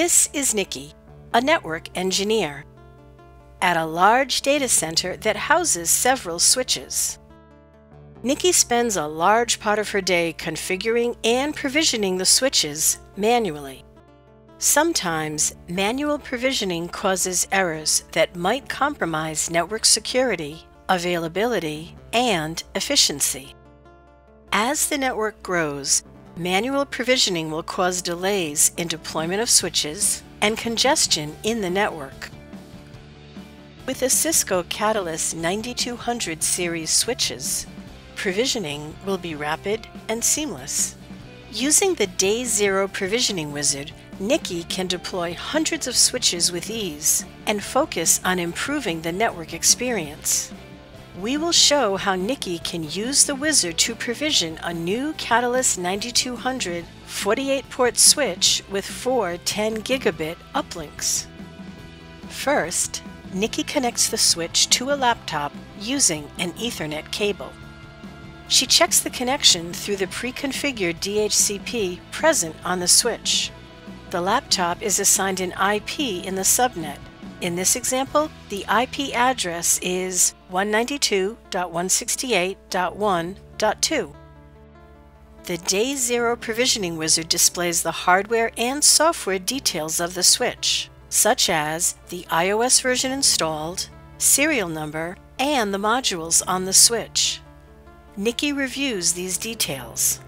This is Nikki, a network engineer, at a large data center that houses several switches. Nikki spends a large part of her day configuring and provisioning the switches manually. Sometimes manual provisioning causes errors that might compromise network security, availability, and efficiency. As the network grows, manual provisioning will cause delays in deployment of switches and congestion in the network. With the Cisco Catalyst 9200 series switches, provisioning will be rapid and seamless. Using the Day Zero Provisioning Wizard, Nikki can deploy hundreds of switches with ease and focus on improving the network experience. We will show how Nikki can use the wizard to provision a new Catalyst 9200 48-port switch with 4 10-gigabit uplinks. First, Nikki connects the switch to a laptop using an Ethernet cable. She checks the connection through the pre-configured DHCP present on the switch. The laptop is assigned an IP in the subnet. In this example, the IP address is 192.168.1.2. The Day Zero Provisioning Wizard displays the hardware and software details of the switch, such as the iOS version installed, serial number, and the modules on the switch. Nikki reviews these details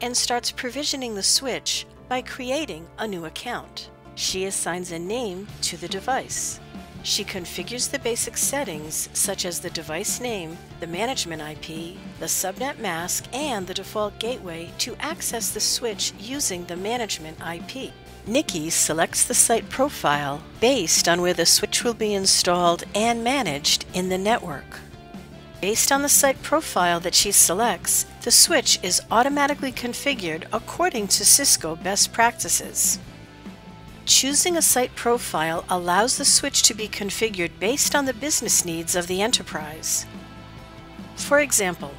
and starts provisioning the switch by creating a new account. She assigns a name to the device. She configures the basic settings such as the device name, the management IP, the subnet mask, and the default gateway to access the switch using the management IP. Nikki selects the site profile based on where the switch will be installed and managed in the network. Based on the site profile that she selects, the switch is automatically configured according to Cisco best practices. Choosing a site profile allows the switch to be configured based on the business needs of the enterprise. For example,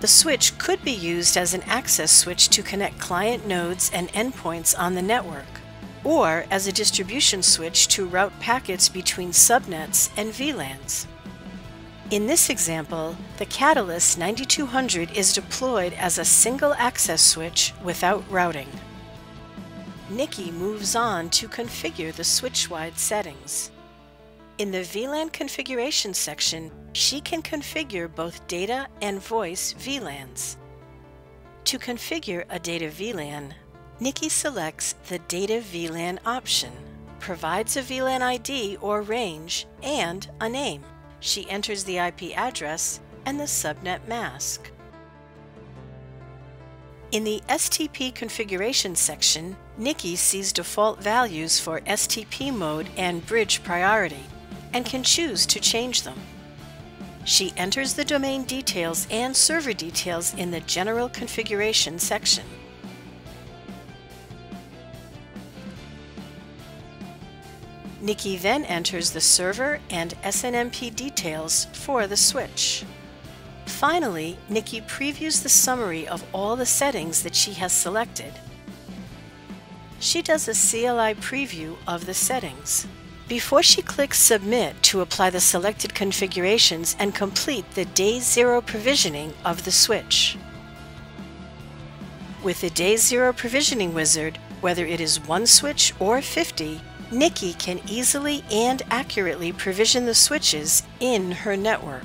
the switch could be used as an access switch to connect client nodes and endpoints on the network, or as a distribution switch to route packets between subnets and VLANs. In this example, the Catalyst 9200 is deployed as a single access switch without routing. Nikki moves on to configure the switch-wide settings. In the VLAN configuration section, she can configure both data and voice VLANs. To configure a data VLAN, Nikki selects the Data VLAN option, provides a VLAN ID or range, and a name. She enters the IP address and the subnet mask. In the STP configuration section, Nikki sees default values for STP mode and bridge priority and can choose to change them. She enters the domain details and server details in the general configuration section. Nikki then enters the server and SNMP details for the switch. Finally, Nikki previews the summary of all the settings that she has selected. She does a CLI preview of the settings before she clicks Submit to apply the selected configurations and complete the Day Zero provisioning of the switch. With the Day Zero Provisioning Wizard, whether it is one switch or 50, Nikki can easily and accurately provision the switches in her network.